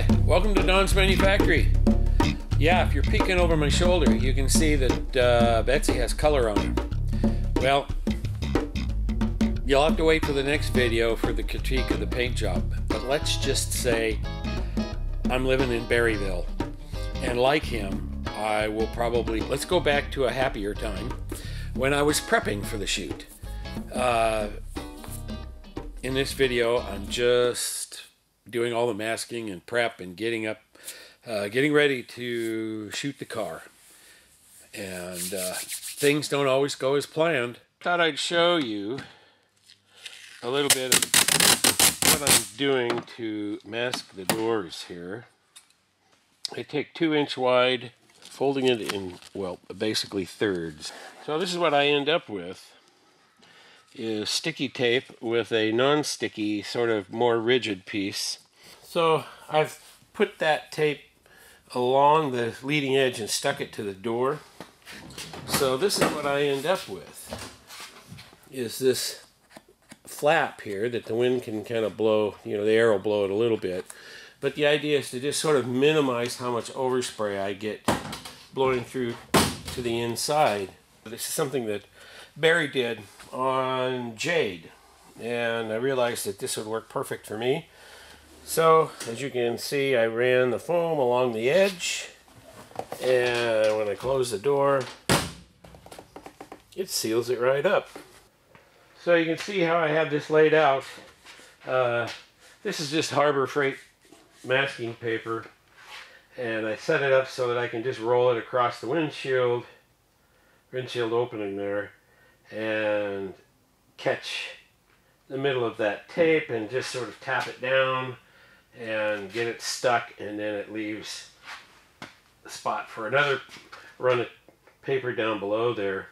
Hi, welcome to Don's Manufactory. Yeah, if you're peeking over my shoulder, you can see that Betsy has color on her. Well, you'll have to wait for the next video for the critique of the paint job. But let's just say I'm living in Barryville. And like him, I will probably... Let's go back to a happier time when I was prepping for the shoot. In this video, I'm just doing all the masking and prep and getting ready to shoot the car. And things don't always go as planned. Thought I'd show you a little bit of what I'm doing to mask the doors here. I take 2-inch wide, folding it in, well, basically thirds. So this is what I end up with, is sticky tape with a non-sticky, sort of more rigid piece. So I've put that tape along the leading edge and stuck it to the door. So this is what I end up with, is this flap here that the wind can kind of blow, you know, the air will blow it a little bit. But the idea is to just sort of minimize how much overspray I get blowing through to the inside. This is something that Barry did on Jade, and I realized that this would work perfect for me. So as you can see, I ran the foam along the edge, and when I close the door, it seals it right up. So you can see how I have this laid out. This is just Harbor Freight masking paper, and I set it up so that I can just roll it across the windshield opening there, and catch the middle of that tape and just sort of tap it down and get it stuck, and then it leaves a spot for another run of paper down below there.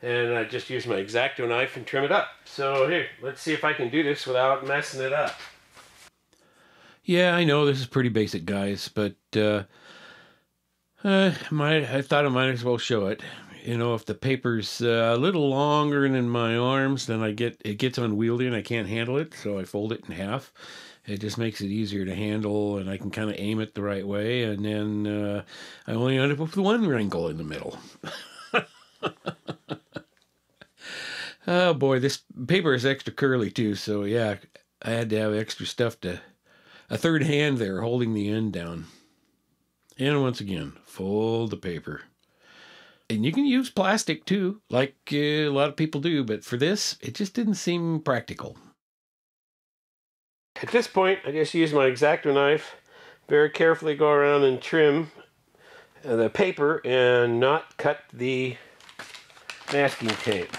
And I just use my X-Acto knife and trim it up. So here, let's see if I can do this without messing it up. Yeah, I know this is pretty basic, guys, but I thought I might as well show it. You know, if the paper's a little longer than my arms, then it gets unwieldy and I can't handle it, so I fold it in half. It just makes it easier to handle, and I can kind of aim it the right way, and then I only end up with one wrinkle in the middle. Oh boy, this paper is extra curly too, so yeah, I had to have extra stuff to... A third hand there holding the end down. And once again, fold the paper. And you can use plastic too, like a lot of people do, but for this, it just didn't seem practical. At this point, I just use my X-Acto knife, very carefully go around and trim the paper and not cut the masking tape.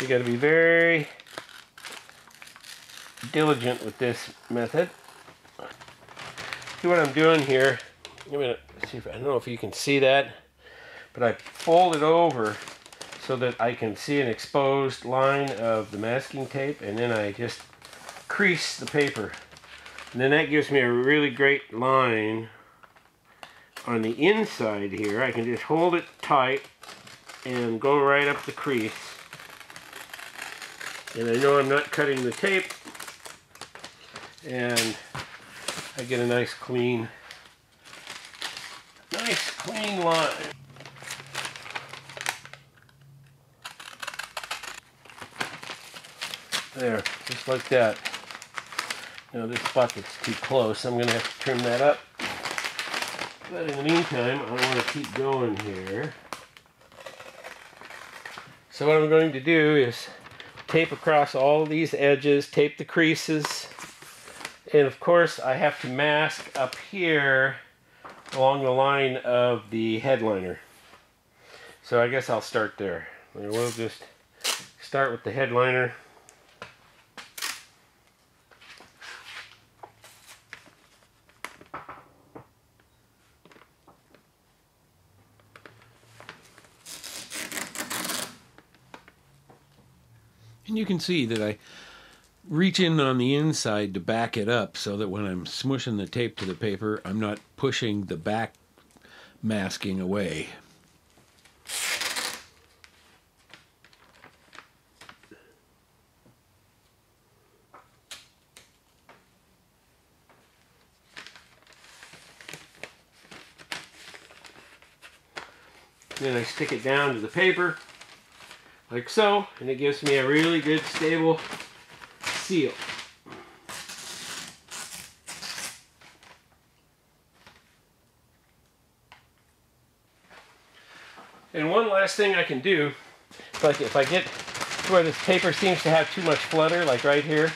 You got to be very diligent with this method. See what I'm doing here? I'm gonna see if I don't know if you can see that, but I fold it over so that I can see an exposed line of the masking tape, and then I just crease the paper, and then that gives me a really great line on the inside here. I can just hold it tight and go right up the crease, and I know I'm not cutting the tape, and I get a nice clean line. There, just like that. Now this bucket's too close, I'm gonna have to trim that up. But in the meantime, I wanna keep going here. So what I'm going to do is tape across all these edges, tape the creases, and of course I have to mask up here along the line of the headliner. So I guess I'll start there. We'll just start with the headliner. And you can see that I reach in on the inside to back it up so that when I'm smushing the tape to the paper, I'm not pushing the back masking away. Then I stick it down to the paper, like so, and it gives me a really good, stable seal. And one last thing I can do, like if I get where this paper seems to have too much flutter, like right here,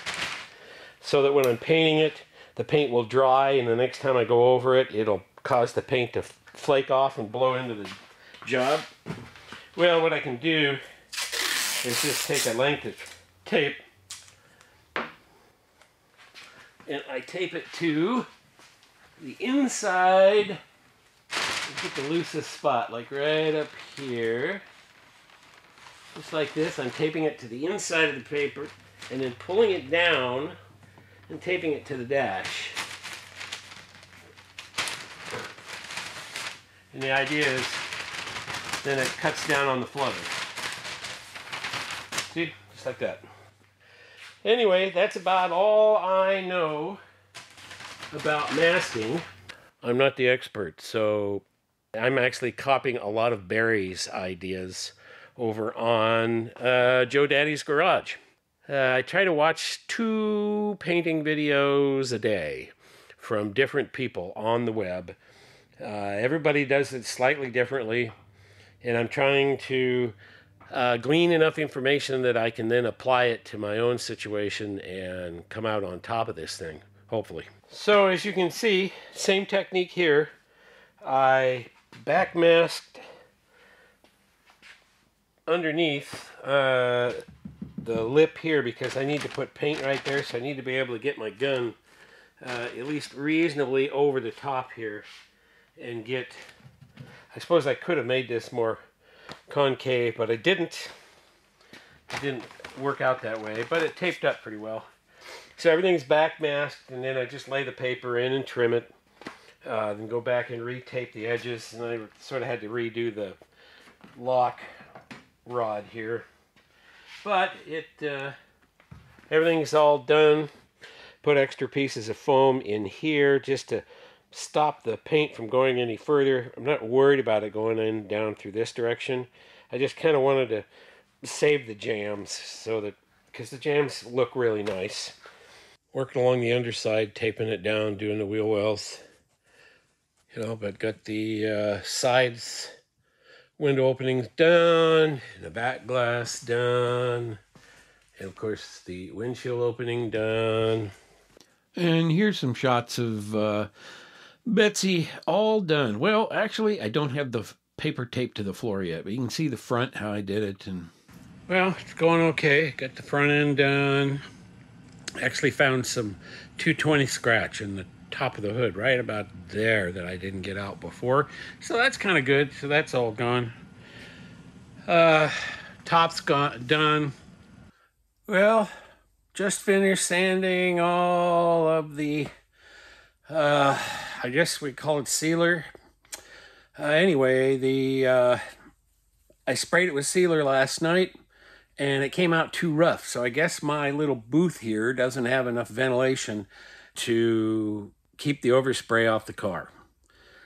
so that when I'm painting it, the paint will dry, and the next time I go over it, it'll cause the paint to flake off and blow into the job. Well, what I can do is just take a length of tape, and I tape it to the inside. Get the loosest spot, like right up here, just like this. I'm taping it to the inside of the paper and then pulling it down and taping it to the dash. And the idea is then it cuts down on the flutter. See, just like that. Anyway, that's about all I know about masking. I'm not the expert, so I'm actually copying a lot of Barry's ideas over on Joe Daddy's Garage. I try to watch 2 painting videos a day from different people on the web. Everybody does it slightly differently, and I'm trying to glean enough information that I can then apply it to my own situation and come out on top of this thing, hopefully. So as you can see, same technique here. I back masked underneath the lip here because I need to put paint right there, so I need to be able to get my gun at least reasonably over the top here and get... I suppose I could have made this more concave, but I didn't. It didn't work out that way, but it taped up pretty well. So everything's back masked, and then I just lay the paper in and trim it. Then go back and re-tape the edges, and I sort of had to redo the lock rod here. But everything's all done. Put extra pieces of foam in here just to stop the paint from going any further. I'm not worried about it going in down through this direction. I just kind of wanted to save the jams so that, because the jams look really nice. Worked along the underside, taping it down, doing the wheel wells. You know, but got the sides, window openings done, and the back glass done, and of course the windshield opening done. And here's some shots of Betsy all done. Well, actually, I don't have the paper taped to the floor yet, but you can see the front, how I did it. And well, it's going okay. Got the front end done. Actually found some 220 scratch in the top of the hood right about there that I didn't get out before, so that's kind of good. So that's all gone. Top's gone, done. Well, just finished sanding all of the I guess we call it sealer. Anyway, the I sprayed it with sealer last night and it came out too rough, so I guess my little booth here doesn't have enough ventilation to keep the overspray off the car.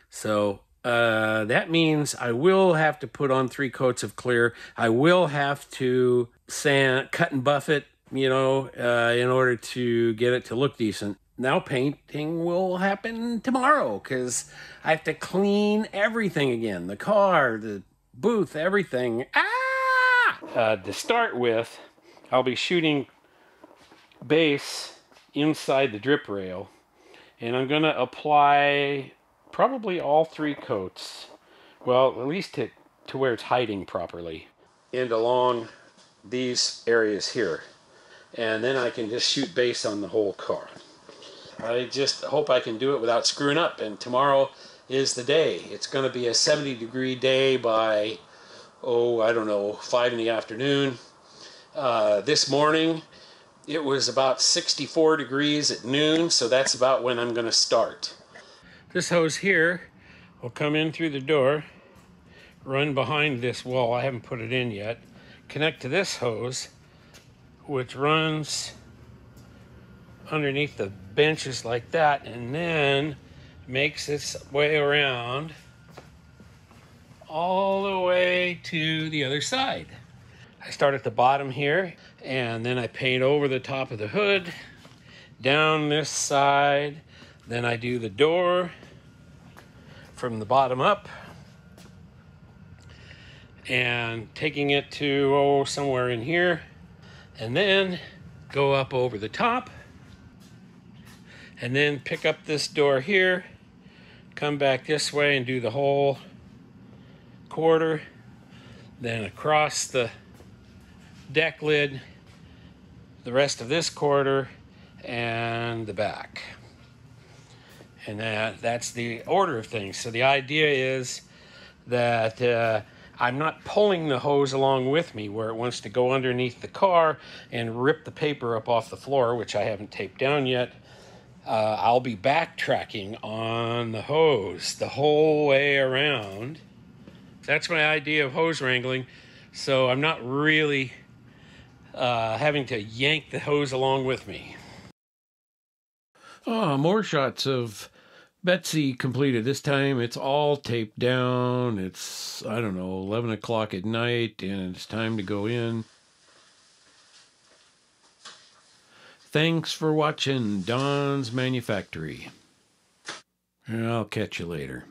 So that means I will have to put on 3 coats of clear. I will have to sand, cut and buff it, you know, in order to get it to look decent. Now painting will happen tomorrow because I have to clean everything again. The car, the booth, everything. Ah! To start with, I'll be shooting base inside the drip rail, and I'm gonna apply probably all 3 coats, well, at least to where it's hiding properly, and along these areas here, and then I can just shoot base on the whole car. I just hope I can do it without screwing up, and tomorrow is the day. It's gonna be a 70-degree day by, oh, I don't know, 5 in the afternoon. This morning it was about 64 degrees at noon, so that's about when I'm going to start. This hose here will come in through the door, run behind this wall. I haven't put it in yet. Connect to this hose, which runs underneath the benches like that, and then makes its way around all the way to the other side. I start at the bottom here, and then I paint over the top of the hood, down this side, then I do the door from the bottom up, and taking it to somewhere in here, and then go up over the top, and then pick up this door here, come back this way and do the whole quarter, then across the deck lid, the rest of this quarter, and the back. And that's the order of things. So the idea is that I'm not pulling the hose along with me where it wants to go underneath the car and rip the paper up off the floor, which I haven't taped down yet. I'll be backtracking on the hose the whole way around. That's my idea of hose wrangling. So I'm not really having to yank the hose along with me. Oh, more shots of Betsy completed. This time it's all taped down. It's, I don't know, 11 o'clock at night, and it's time to go in. Thanks for watching Don's Manufactory. I'll catch you later.